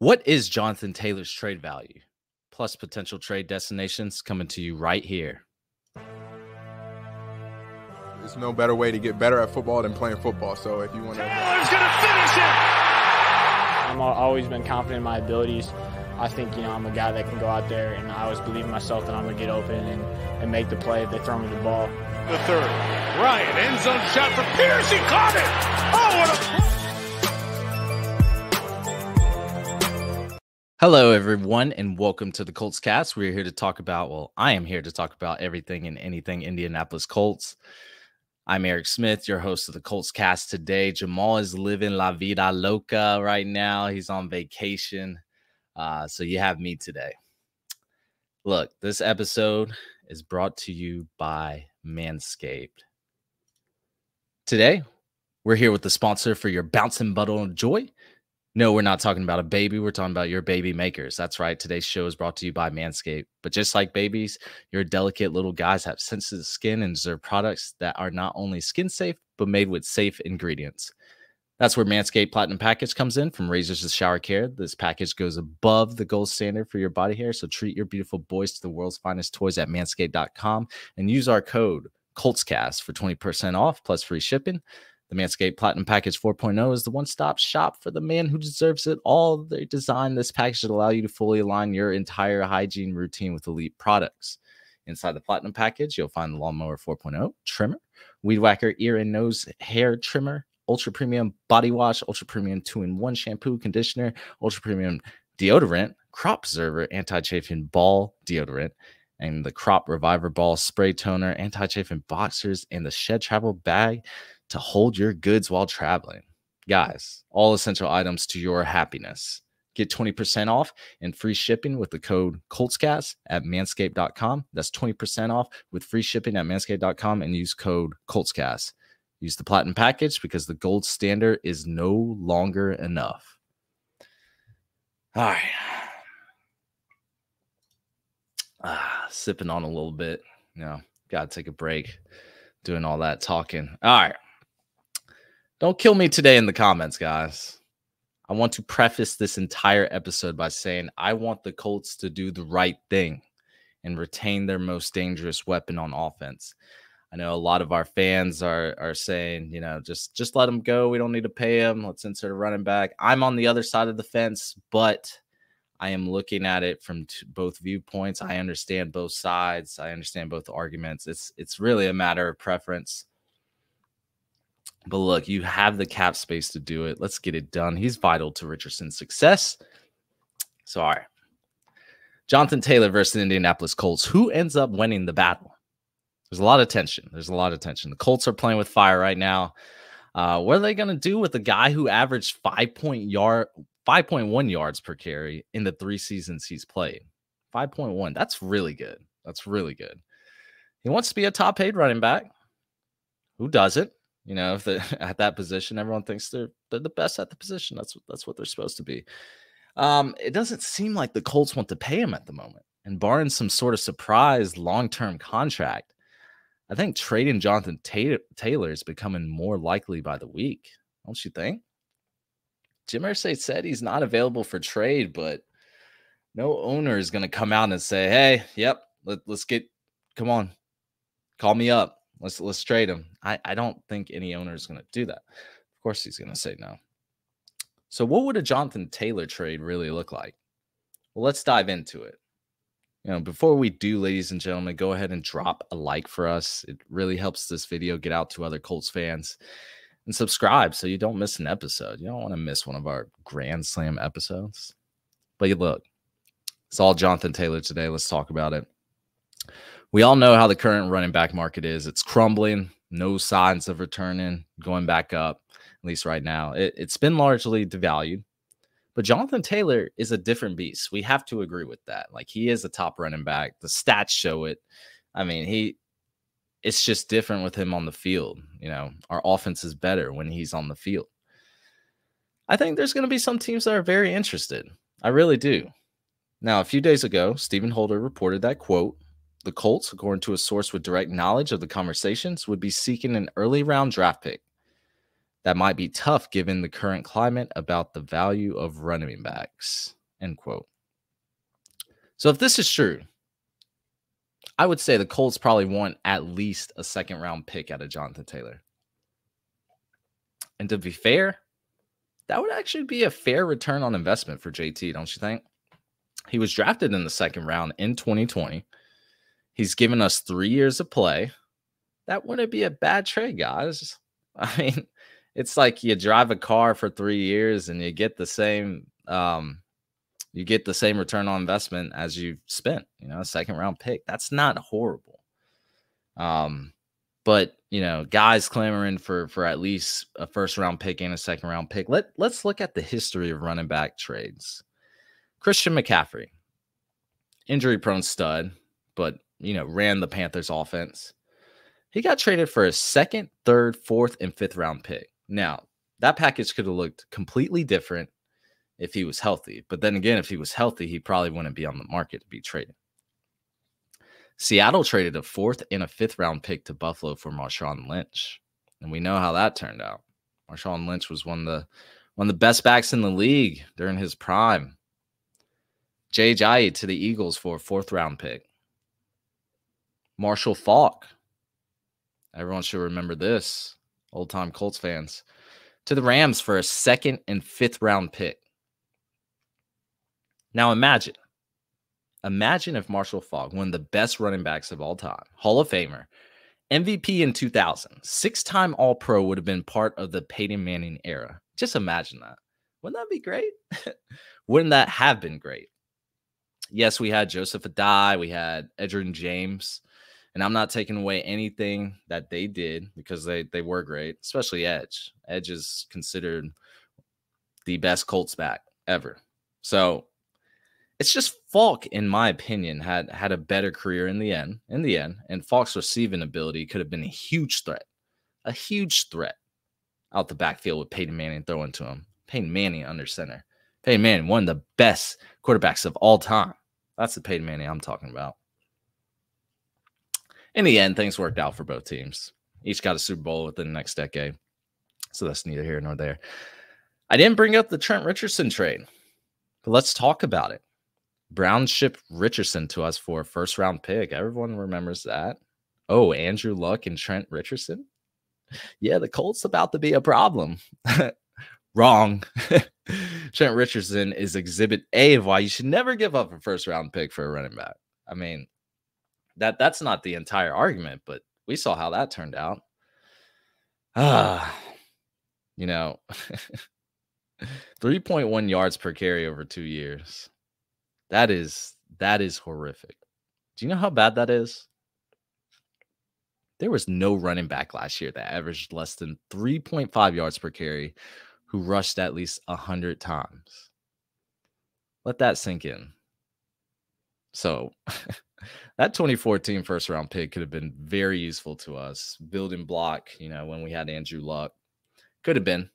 What is Jonathan Taylor's trade value? Plus potential trade destinations coming to you right here. There's no better way to get better at football than playing football. So if you want to... Taylor's going to finish it! I've always been confident in my abilities. I think, you know, I'm a guy that can go out there, and I always believe in myself that I'm going to get open and make the play if they throw me the ball. The third. Ryan, end zone shot for Pierce. He caught it! Oh, what a... Hello, everyone, and welcome to the Colts Cast. We're here to talk about, well, I am here to talk about everything and anything Indianapolis Colts. I'm Eric Smith, your host of the Colts Cast today. Jamal is living la vida loca right now. He's on vacation, so you have me today. Look, this episode is brought to you by Manscaped. Today, we're here with the sponsor for your bouncing bundle of joy. No, we're not talking about a baby. We're talking about your baby makers. That's right. Today's show is brought to you by Manscaped. But just like babies, your delicate little guys have sensitive skin and deserve products that are not only skin safe, but made with safe ingredients. That's where Manscaped Platinum Package comes in, from razors to shower care. This package goes above the gold standard for your body hair. So treat your beautiful boys to the world's finest toys at manscaped.com and use our code ColtsCast for 20% off plus free shipping. The Manscaped Platinum Package 4.0 is the one-stop shop for the man who deserves it all. They designed this package to allow you to fully align your entire hygiene routine with elite products. Inside the Platinum Package, you'll find the Lawnmower 4.0 trimmer, Weed Whacker ear and nose hair trimmer, Ultra Premium body wash, Ultra Premium 2-in-1 shampoo, conditioner, Ultra Premium deodorant, Crop Preserver anti-chafing ball deodorant, and the Crop Reviver ball spray toner, anti-chafing boxers, and the Shed Travel bag to hold your goods while traveling. Guys, all essential items to your happiness. Get 20% off and free shipping with the code ColtsCast at manscaped.com. That's 20% off with free shipping at manscaped.com and use code ColtsCast. Use the Platinum Package because the gold standard is no longer enough. All right. Sipping on a little bit. You know, got to take a break. Doing all that talking. All right. Don't kill me today in the comments, guys. I want to preface this entire episode by saying I want the Colts to do the right thing and retain their most dangerous weapon on offense. I know a lot of our fans are saying, you know, just let them go. We don't need to pay them. Let's insert a running back. I'm on the other side of the fence, but I am looking at it from both viewpoints. I understand both sides. I understand both arguments. It's really a matter of preference. But look, you have the cap space to do it. Let's get it done. He's vital to Richardson's success. So, all right. Jonathan Taylor versus the Indianapolis Colts. Who ends up winning the battle? There's a lot of tension. There's a lot of tension. The Colts are playing with fire right now. What are they going to do with the guy who averaged 5.1 yards per carry in the 3 seasons he's played? 5.1. That's really good. That's really good. He wants to be a top-paid running back. Who doesn't? You know, if at that position, everyone thinks they're the best at the position. That's what they're supposed to be. It doesn't seem like the Colts want to pay him at the moment. And barring some sort of surprise long-term contract, I think trading Jonathan Taylor is becoming more likely by the week. Don't you think? Jim Irsay said he's not available for trade, but no owner is going to come out and say, hey, yep, let's get, come on, call me up. Let's trade him. I don't think any owner is going to do that. Of course, he's going to say no. So what would a Jonathan Taylor trade really look like? Well, let's dive into it. You know, before we do, ladies and gentlemen, go ahead and drop a like for us. It really helps this video get out to other Colts fans. And subscribe so you don't miss an episode. You don't want to miss one of our Grand Slam episodes. But look, it's all Jonathan Taylor today. Let's talk about it. We all know how the current running back market is. It's crumbling, no signs of returning, going back up, at least right now. It's been largely devalued. But Jonathan Taylor is a different beast. We have to agree with that. Like, he is a top running back. The stats show it. I mean, it's just different with him on the field. You know, our offense is better when he's on the field. I think there's going to be some teams that are very interested. I really do. Now, a few days ago, Stephen Holder reported that, quote, the Colts, according to a source with direct knowledge of the conversations, would be seeking an early round draft pick. That might be tough given the current climate about the value of running backs, end quote. So if this is true, I would say the Colts probably want at least a second round pick out of Jonathan Taylor. And to be fair, that would actually be a fair return on investment for JT, don't you think? He was drafted in the second round in 2020. He's given us 3 years of play. That wouldn't be a bad trade, guys. I mean, it's like you drive a car for 3 years and you get the same return on investment as you've spent, you know, a second round pick. That's not horrible. But, you know, guys clamoring for at least a first round pick and a second round pick. Let's look at the history of running back trades. Christian McCaffrey, injury prone stud, but, you know, ran the Panthers offense. He got traded for a second, third, fourth, and fifth round pick. Now, that package could have looked completely different if he was healthy. But then again, if he was healthy, he probably wouldn't be on the market to be traded. Seattle traded a fourth and a fifth round pick to Buffalo for Marshawn Lynch. And we know how that turned out. Marshawn Lynch was one of the best backs in the league during his prime. Jay Ajayi to the Eagles for a fourth round pick. Marshall Falk. Everyone should remember this, old-time Colts fans, to the Rams for a second and fifth round pick. Now imagine if Marshall Falk, one of the best running backs of all time, Hall of Famer, MVP in 2000, six-time All-Pro, would have been part of the Peyton Manning era. Just imagine that. Wouldn't that be great? Wouldn't that have been great? Yes, we had Joseph Adai, we had Edgerrin James. And I'm not taking away anything that they did because they were great, especially Edge. Edge is considered the best Colts back ever. So it's just Falk, in my opinion, had a better career in the end. And Falk's receiving ability could have been a huge threat out the backfield with Peyton Manning throwing to him. Peyton Manning under center. Peyton Manning, one of the best quarterbacks of all time. That's the Peyton Manning I'm talking about. In the end, things worked out for both teams. Each got a Super Bowl within the next decade. So that's neither here nor there. I didn't bring up the Trent Richardson trade, but let's talk about it. Brown shipped Richardson to us for a first-round pick. Everyone remembers that. Oh, Andrew Luck and Trent Richardson? Yeah, the Colts about to be a problem. Wrong. Trent Richardson is exhibit A of why you should never give up a first-round pick for a running back. I mean, that's not the entire argument, but we saw how that turned out. You know, 3.1 yards per carry over 2 years. That is horrific. Do you know how bad that is? There was no running back last year that averaged less than 3.5 yards per carry who rushed at least 100 times. Let that sink in. So that 2014 first round pick could have been very useful to us. Building block, you know, when we had Andrew Luck. Could have been.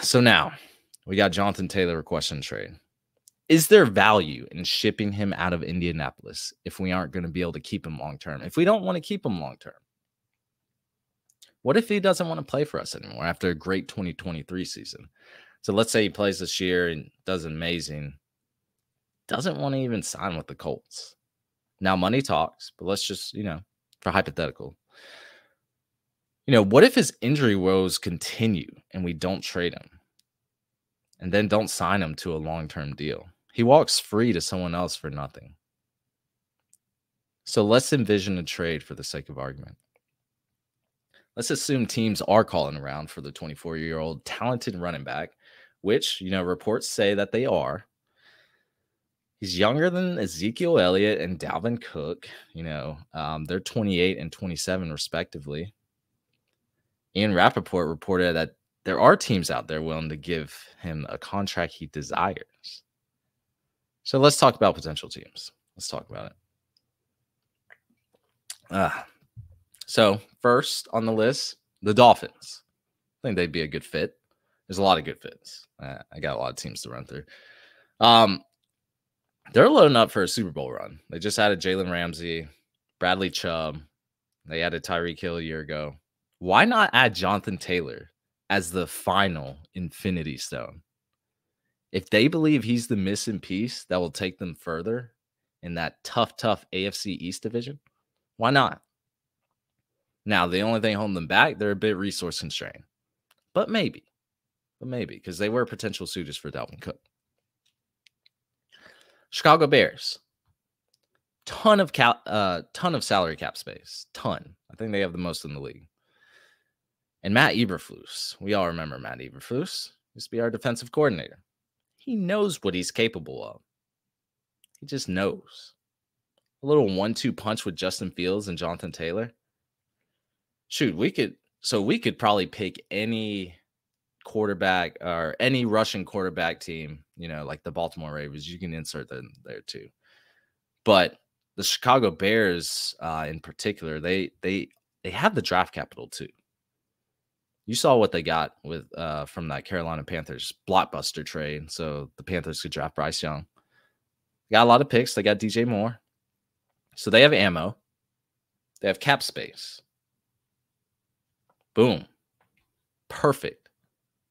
So now we got Jonathan Taylor requesting trade. Is there value in shipping him out of Indianapolis if we aren't going to be able to keep him long term? If we don't want to keep him long term? What if he doesn't want to play for us anymore after a great 2023 season? So let's say he plays this year and does amazing. Doesn't want to even sign with the Colts. Now, money talks, but let's just, you know, for hypothetical. You know, what if his injury woes continue and we don't trade him and then don't sign him to a long-term deal? He walks free to someone else for nothing. So let's envision a trade for the sake of argument. Let's assume teams are calling around for the 24-year-old talented running back, which, you know, reports say that they are. He's younger than Ezekiel Elliott and Dalvin Cook. You know, they're 28 and 27, respectively. Ian Rappaport reported that there are teams out there willing to give him a contract he desires. So let's talk about potential teams. Let's talk about it. So first on the list, the Dolphins. I think they'd be a good fit. There's a lot of good fits. I got a lot of teams to run through. They're loading up for a Super Bowl run. They just added Jalen Ramsey, Bradley Chubb. They added Tyreek Hill a year ago. why not add Jonathan Taylor as the final Infinity Stone? If they believe he's the missing piece that will take them further in that tough, tough AFC East division, why not? Now, the only thing holding them back, they're a bit resource constrained. But maybe, because they were potential suitors for Dalvin Cook. Chicago Bears. Ton of salary cap space. Ton. I think they have the most in the league. And Matt Eberflus. We all remember Matt Eberflus. He used to be our defensive coordinator. He knows what he's capable of. He just knows. A little 1-2 punch with Justin Fields and Jonathan Taylor. Shoot, we could probably pick any quarterback or any Russian quarterback team, you know, like the Baltimore Ravens. You can insert them there too. But the Chicago Bears in particular, they have the draft capital too. You saw what they got with from that Carolina Panthers blockbuster trade. So the Panthers could draft Bryce Young. They got a lot of picks. They got DJ Moore. So they have ammo. They have cap space. Boom. Perfect.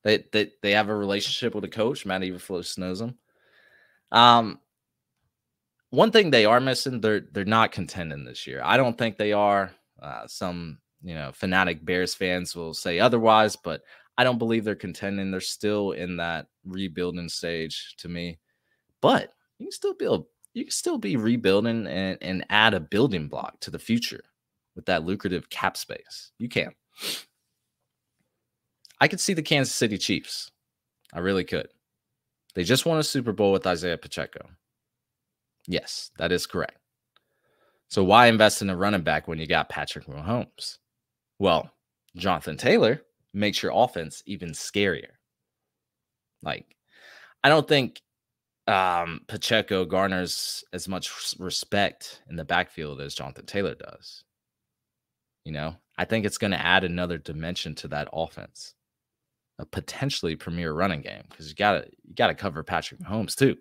They have a relationship with a coach. Matt Eberflus knows them. One thing they are missing, they're not contending this year. I don't think they are. Some, you know, fanatic Bears fans will say otherwise, but I don't believe they're contending. They're still in that rebuilding stage to me. But you can still build, you can still be rebuilding and add a building block to the future with that lucrative cap space. You can. I could see the Kansas City Chiefs. I really could. They just won a Super Bowl with Isaiah Pacheco. Yes, that is correct. So why invest in a running back when you got Patrick Mahomes? Well, Jonathan Taylor makes your offense even scarier. Like, I don't think Pacheco garners as much respect in the backfield as Jonathan Taylor does. You know, I think it's going to add another dimension to that offense, a potentially premier running game, because you got to cover Patrick Mahomes too.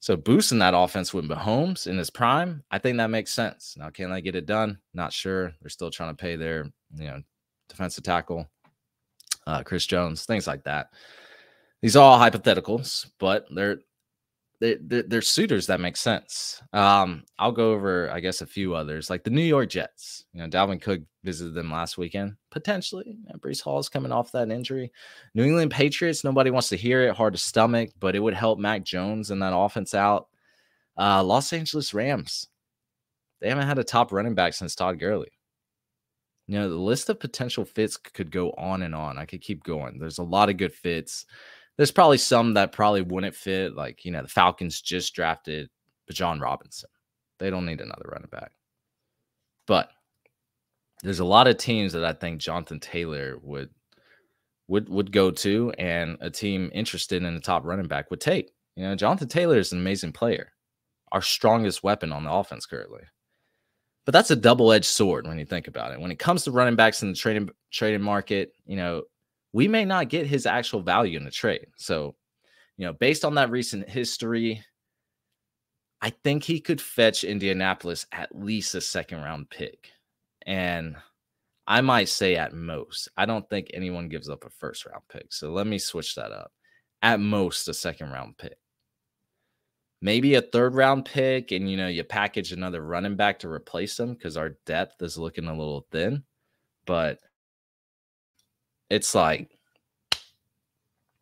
So boosting that offense with Mahomes in his prime, I think that makes sense. Now, can they get it done? Not sure. They're still trying to pay their, you know, defensive tackle, Chris Jones, things like that. These are all hypotheticals, but they're suitors that make sense. I'll go over, I guess, a few others, like the New York Jets. You know, Dalvin Cook visited them last weekend, potentially. Breece Hall's coming off that injury. New England Patriots, nobody wants to hear it, hard to stomach, but it would help Mac Jones and that offense out. Los Angeles Rams, they haven't had a top running back since Todd Gurley. You know, the list of potential fits could go on and on. I could keep going. There's a lot of good fits. There's probably some that probably wouldn't fit. Like, you know, the Falcons just drafted Bijan Robinson. They don't need another running back. But there's a lot of teams that I think Jonathan Taylor would go to, and a team interested in a top running back would take. You know, Jonathan Taylor is an amazing player, our strongest weapon on the offense currently. But that's a double-edged sword when you think about it. When it comes to running backs in the trading market, you know, we may not get his actual value in the trade. So, you know, based on that recent history, I think he could fetch Indianapolis at least a second-round pick. And I might say at most. I don't think anyone gives up a first-round pick. So let me switch that up. At most, a second-round pick. Maybe a third-round pick, and, you know, you package another running back to replace him because our depth is looking a little thin. But it's like,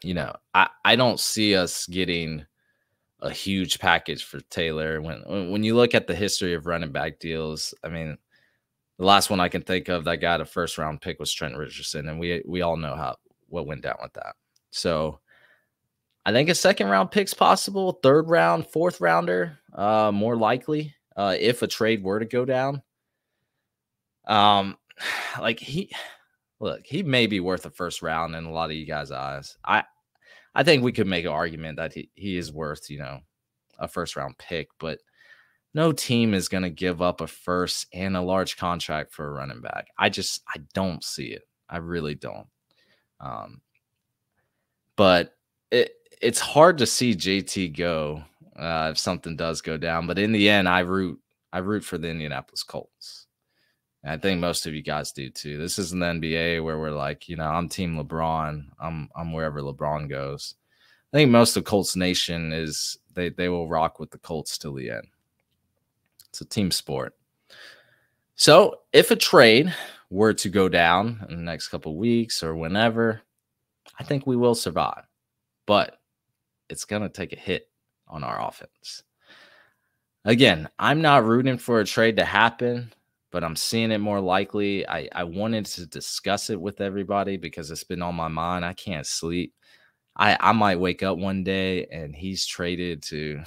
you know, I don't see us getting a huge package for Taylor. When you look at the history of running back deals, I mean, the last one I can think of that got a first-round pick was Trent Richardson, and we all know what went down with that. So I think a second-round pick's possible, third-round, fourth-rounder, more likely, if a trade were to go down. Like, he may be worth a first round in a lot of you guys' eyes. I think we could make an argument that he is worth, you know, a first-round pick, but no team is going to give up a first and a large contract for a running back. I don't see it. I really don't. But it's hard to see JT go if something does go down. But in the end, I root for the Indianapolis Colts. And I think most of you guys do too. This isn't the NBA where we're like, you know, I'm team LeBron. I'm wherever LeBron goes. I think most of Colts Nation is they will rock with the Colts till the end. It's a team sport. So if a trade were to go down in the next couple of weeks or whenever, I think we will survive. But it's going to take a hit on our offense. Again, I'm not rooting for a trade to happen, but I'm seeing it more likely. I wanted to discuss it with everybody because it's been on my mind. I can't sleep. I might wake up one day and he's traded to,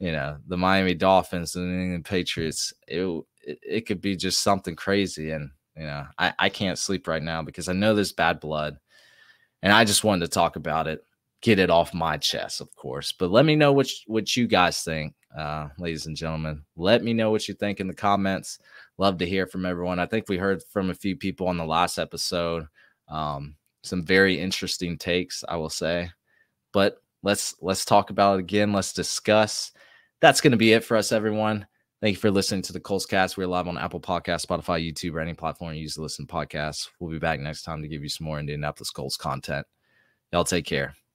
you know, the Miami Dolphins and the New England Patriots. It could be just something crazy. And, you know, I can't sleep right now because I know there's bad blood. And I just wanted to talk about it, get it off my chest, of course. But let me know what you guys think. Ladies and gentlemen, let me know what you think in the comments. Love to hear from everyone. I think we heard from a few people on the last episode. Some very interesting takes, I will say. But let's talk about it again. Let's discuss. That's going to be it for us, everyone. Thank you for listening to the Colts Cast. We're live on Apple Podcasts, Spotify, YouTube, or any platform you use to listen to podcasts. We'll be back next time to give you some more Indianapolis Colts content. Y'all take care.